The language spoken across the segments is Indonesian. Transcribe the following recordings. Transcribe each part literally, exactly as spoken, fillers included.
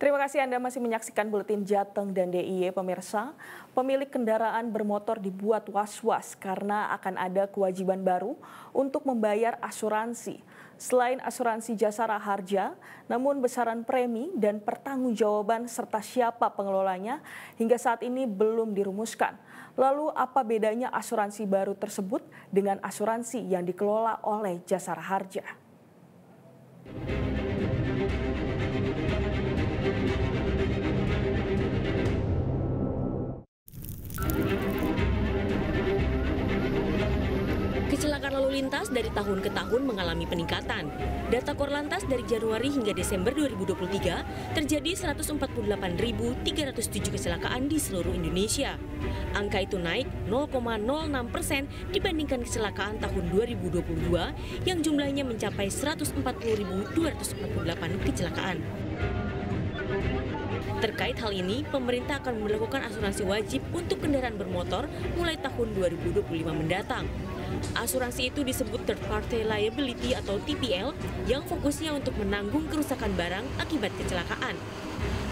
Terima kasih Anda masih menyaksikan Buletin Jateng dan D I Y pemirsa. Pemilik kendaraan bermotor dibuat was-was karena akan ada kewajiban baru untuk membayar asuransi. Selain asuransi Jasa Raharja, namun besaran premi dan pertanggungjawaban serta siapa pengelolanya hingga saat ini belum dirumuskan. Lalu apa bedanya asuransi baru tersebut dengan asuransi yang dikelola oleh Jasa Raharja? Kecelakaan lalu lintas dari tahun ke tahun mengalami peningkatan. Data Korlantas dari Januari hingga Desember dua ribu dua puluh tiga terjadi seratus empat puluh delapan ribu tiga ratus tujuh kecelakaan di seluruh Indonesia. Angka itu naik nol koma nol enam persen dibandingkan kecelakaan tahun dua ribu dua puluh dua yang jumlahnya mencapai seratus empat puluh ribu dua ratus empat puluh delapan kecelakaan. Terkait hal ini, pemerintah akan melakukan asuransi wajib untuk kendaraan bermotor mulai tahun dua ribu dua puluh lima mendatang. Asuransi itu disebut Third Party Liability atau T P L yang fokusnya untuk menanggung kerusakan barang akibat kecelakaan.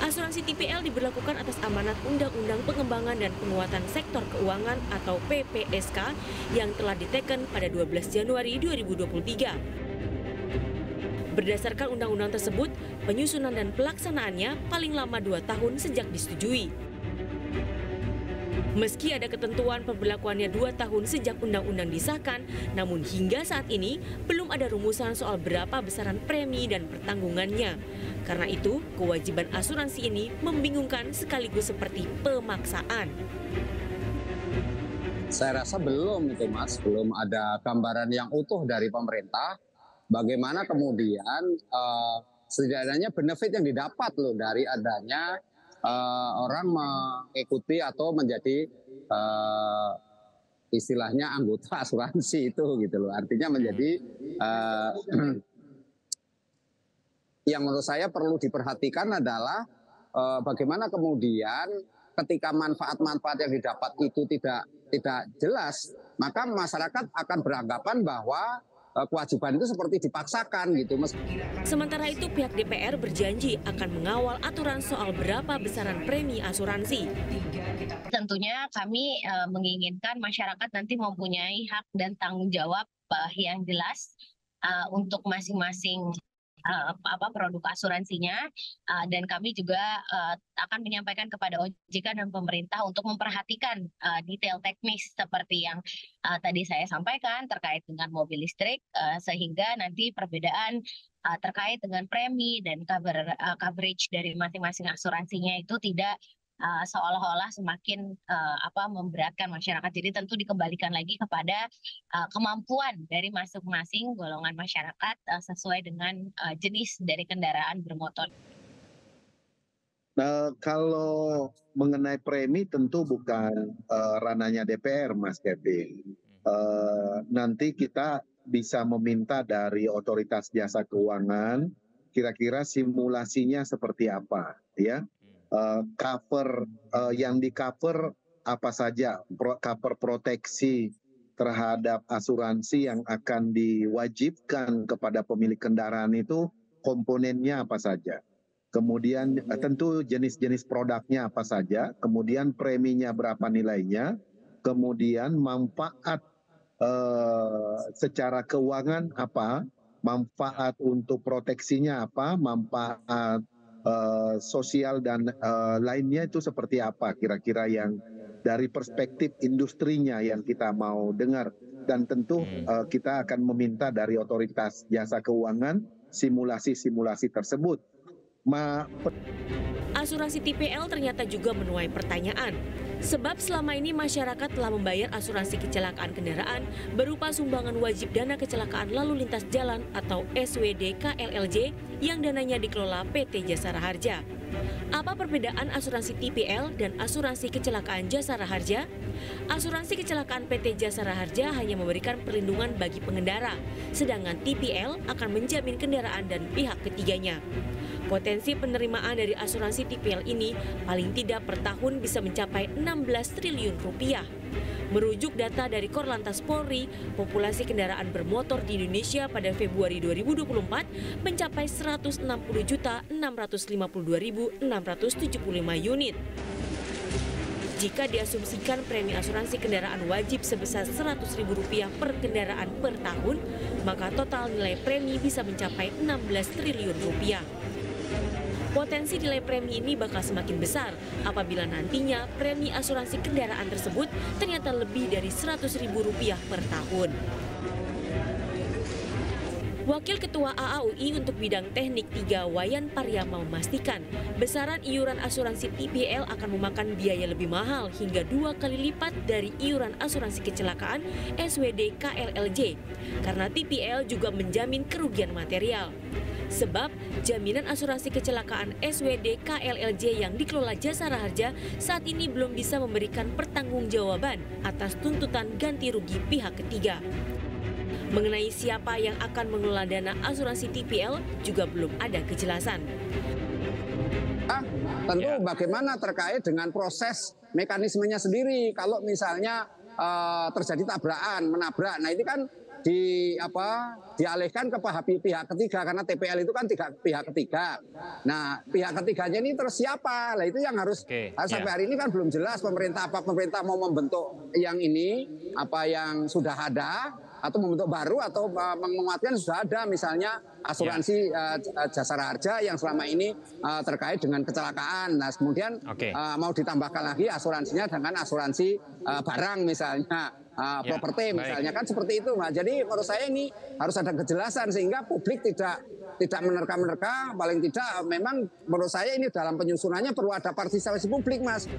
Asuransi T P L diberlakukan atas amanat Undang-Undang Pengembangan dan Penguatan Sektor Keuangan atau P P S K yang telah diteken pada dua belas Januari dua ribu dua puluh tiga. Berdasarkan undang-undang tersebut, penyusunan dan pelaksanaannya paling lama dua tahun sejak disetujui. Meski ada ketentuan pemberlakuannya dua tahun sejak undang-undang disahkan, namun hingga saat ini belum ada rumusan soal berapa besaran premi dan pertanggungannya. Karena itu, kewajiban asuransi ini membingungkan sekaligus seperti pemaksaan. Saya rasa belum itu, Mas. Belum ada gambaran yang utuh dari pemerintah. Bagaimana kemudian uh, setidaknya benefit yang didapat loh dari adanya uh, orang mengikuti atau menjadi uh, istilahnya anggota asuransi itu gitu loh. Artinya menjadi uh, yang menurut saya perlu diperhatikan adalah uh, bagaimana kemudian ketika manfaat-manfaat yang didapat itu tidak tidak jelas, maka masyarakat akan beranggapan bahwa kewajiban itu seperti dipaksakan gitu, Mas. Sementara itu pihak D P R berjanji akan mengawal aturan soal berapa besaran premi asuransi. Tentunya kami e, menginginkan masyarakat nanti mempunyai hak dan tanggung jawab e, yang jelas e, untuk masing-masing e, apa produk asuransinya e, dan kami juga e, akan menyampaikan kepada O J K dan pemerintah untuk memperhatikan uh, detail teknis seperti yang uh, tadi saya sampaikan terkait dengan mobil listrik uh, sehingga nanti perbedaan uh, terkait dengan premi dan cover, uh, coverage dari masing-masing asuransinya itu tidak uh, seolah-olah semakin uh, apa memberatkan masyarakat. Jadi tentu dikembalikan lagi kepada uh, kemampuan dari masing-masing golongan masyarakat uh, sesuai dengan uh, jenis dari kendaraan bermotor. Nah, kalau mengenai premi tentu bukan uh, ranahnya D P R, Mas Kevin. Uh, nanti kita bisa meminta dari otoritas jasa keuangan kira-kira simulasinya seperti apa, ya? Uh, cover uh, yang di cover apa saja? Pro, cover proteksi terhadap asuransi yang akan diwajibkan kepada pemilik kendaraan itu komponennya apa saja? Kemudian tentu jenis-jenis produknya apa saja, kemudian preminya berapa nilainya, kemudian manfaat eh, secara keuangan apa, manfaat untuk proteksinya apa, manfaat eh, sosial dan eh, lainnya itu seperti apa kira-kira yang dari perspektif industrinya yang kita mau dengar. Dan tentu eh, kita akan meminta dari otoritas jasa keuangan simulasi-simulasi tersebut. Asuransi T P L ternyata juga menuai pertanyaan. Sebab selama ini masyarakat telah membayar asuransi kecelakaan kendaraan berupa sumbangan wajib dana kecelakaan lalu lintas jalan atau S W D K L L J yang dananya dikelola P T Jasa Raharja. Apa perbedaan asuransi T P L dan asuransi kecelakaan Jasa Raharja? Asuransi kecelakaan P T Jasa Raharja hanya memberikan perlindungan bagi pengendara, sedangkan T P L akan menjamin kendaraan dan pihak ketiganya. Potensi penerimaan dari asuransi T P L ini paling tidak per tahun bisa mencapai enam belas triliun rupiah. Merujuk data dari Korlantas Polri, populasi kendaraan bermotor di Indonesia pada Februari dua ribu dua puluh empat mencapai seratus enam puluh juta enam ratus lima puluh dua ribu enam ratus tujuh puluh lima unit. Jika diasumsikan premi asuransi kendaraan wajib sebesar seratus ribu rupiah per kendaraan per tahun, maka total nilai premi bisa mencapai enam belas triliun rupiah. Potensi nilai premi ini bakal semakin besar apabila nantinya premi asuransi kendaraan tersebut ternyata lebih dari seratus ribu rupiah per tahun. Wakil Ketua A A U I untuk bidang teknik tiga Wayan Pariyama memastikan besaran iuran asuransi T P L akan memakan biaya lebih mahal hingga dua kali lipat dari iuran asuransi kecelakaan S W D K L L J karena T P L juga menjamin kerugian material. Sebab jaminan asuransi kecelakaan S W D K L L J yang dikelola Jasa Raharja saat ini belum bisa memberikan pertanggungjawaban atas tuntutan ganti rugi pihak ketiga. Mengenai siapa yang akan mengelola dana asuransi T P L juga belum ada kejelasan. Ah, tentu ya. Bagaimana terkait dengan proses mekanismenya sendiri kalau misalnya uh, terjadi tabrakan, menabrak. Nah, ini kan di apa dialihkan ke pihak ketiga karena T P L itu kan tiga, pihak ketiga. Nah, pihak ketiganya ini terus siapa? Lah itu yang harus, Oke, harus ya. Sampai hari ini kan belum jelas pemerintah apa pemerintah mau membentuk yang ini apa yang sudah ada atau membentuk baru atau menguatkan sudah ada misalnya asuransi ya. uh, Jasa Raharja yang selama ini uh, terkait dengan kecelakaan. Nah, kemudian okay. uh, mau ditambahkan lagi asuransinya dengan asuransi uh, barang misalnya. Uh, ya, properti misalnya, baik. Kan seperti itu, Mas. Jadi menurut saya ini harus ada kejelasan sehingga publik tidak tidak menerka-menerka, paling tidak memang menurut saya ini dalam penyusunannya perlu ada partisipasi publik, Mas.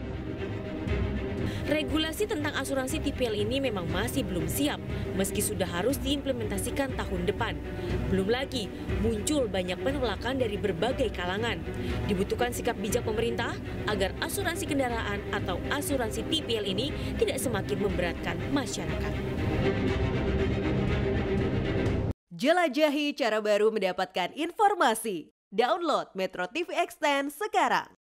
Regulasi tentang asuransi T P L ini memang masih belum siap, meski sudah harus diimplementasikan tahun depan. Belum lagi, muncul banyak penolakan dari berbagai kalangan. Dibutuhkan sikap bijak pemerintah agar asuransi kendaraan atau asuransi T P L ini tidak semakin memberatkan masyarakat. Jelajahi cara baru mendapatkan informasi. Download Metro T V Extend sekarang.